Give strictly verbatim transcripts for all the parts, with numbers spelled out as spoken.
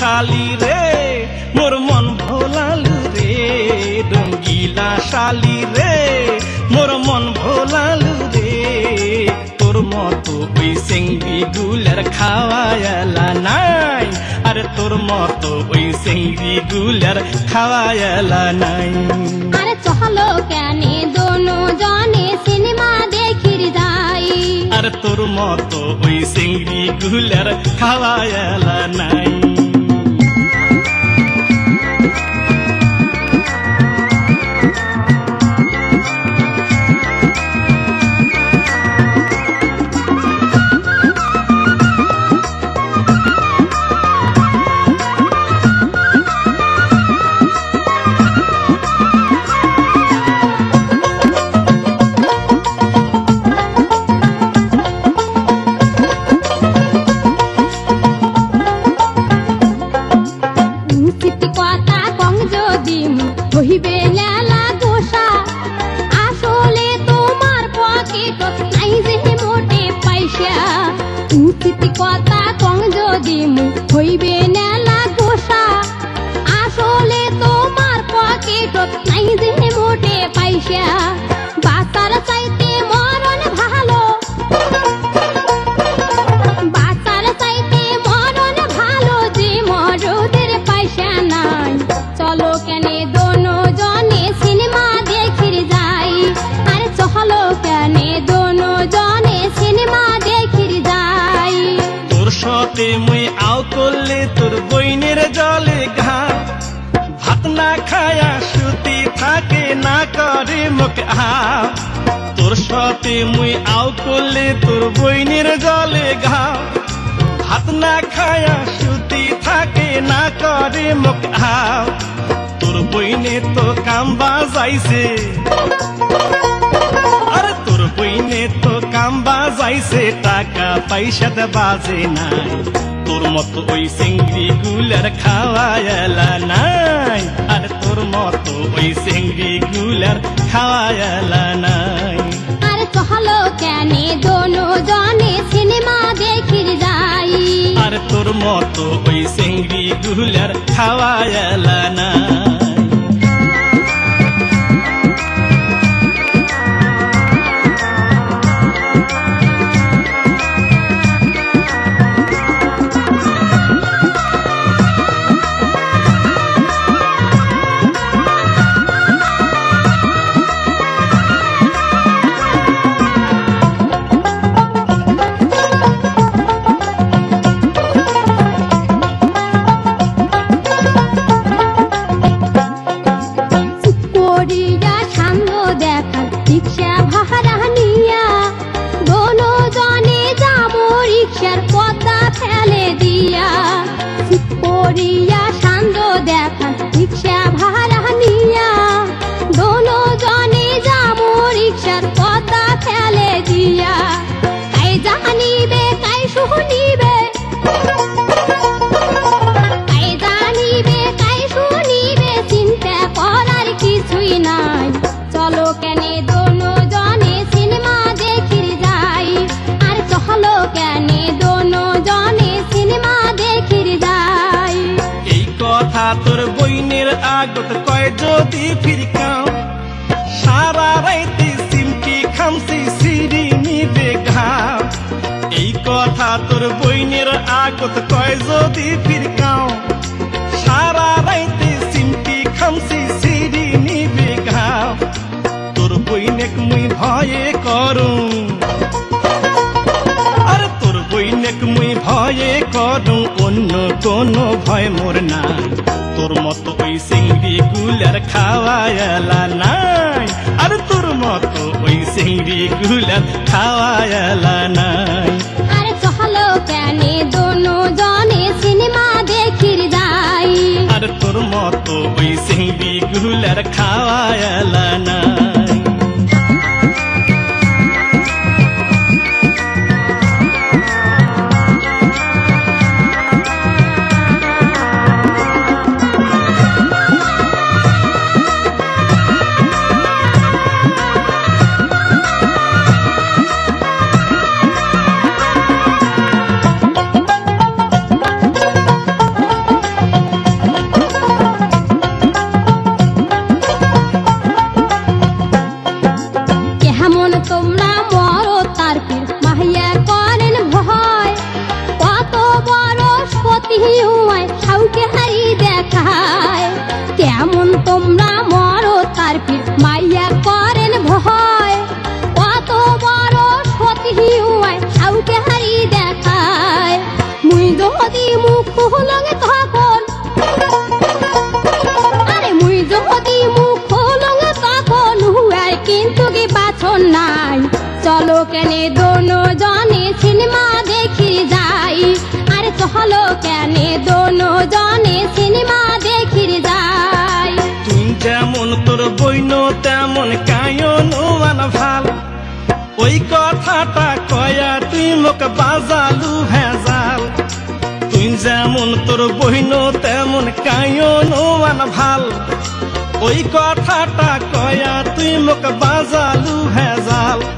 শালি রে মোর মন ভোলালু রে রঙ্গিলা শালি রে মোর মন ভোলালু রে তোর মতো ওই সিংড়ি গুলার খাওয়ায়ালা নাই আর তোর মতো ওই সিংড়ি গুলার খাওয়ায়ালা নাই আর চলো কেন দোনো জনে সিনেমা দেখির যাই আর তোর মতো ওই সিংড়ি গুলার খাওয়ায়ালা নাই তোর সাথে মুই আও করলে তোর বইনের জলে ঘা ভাত না খায়া সুতি থাকে না করে মুখ আও তোর বইনে তো কাম্বা যাইছে আরে তোর বইনে তো কাম্বা যাইছে টাকা পয়সা তো বাজে নাই তোর মতো ওই সিংড়ি গুলার খাওয়ায়ালা নাই আর তোর মতো ওই সিংড়ি গুলার খাওয়ায়ালা নাই আর চলো কেন দোনো জনে সিনেমা দেখির যাই আর তোর মতো ওই সিংড়ি গুলার খাওয়ায়ালা নাই তোর বইনের আগত কয় যদি ফিরকাও সারা রাইতে সিমটি খামসি সিঁড়ি নিবে ঘাও তোর বইনেক মুই ভয়ে করুম আর তোর বইনেক মুই ভয়ে করুম অন্য কোনো ভয় মোর নাই তোর মতো ওই সিংড়ি গুলার খাওয়ায়ালা নাই আর তোর মতো ওই সিংড়ি গুলার খাওয়ায়ালা নাই তোর মতো ওই সিংড়ি গুলার খাওয়ায়ালা নাই चलो कने दोनों जाने सिनेमा देखी जाई। अरे चलो कने दोनों जाने सिनेमा देखी जाई। तुम जेमन तोर बोइनो तेमन कायो नोवान फाल ओई कथाटा कया तुई मोक बाजालु भेजाल। तुम जेमन तोर बोइनो तेमन कायो नोवान फाल ओई कथाटा कया तुई मोक बाजालु भेजाल।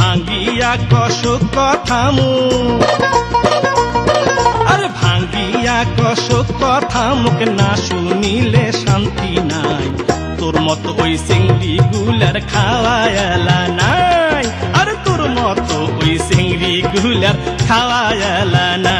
भांगिया कसो कथामु अरे भांगिया कसो कथामुक ना सुनिले शांति नाई। तोर मत ओई सिंगड़ी गुलर खावायला नाई। अरे तोर मत ओई सिंगड़ी गुलर खावायला नाई।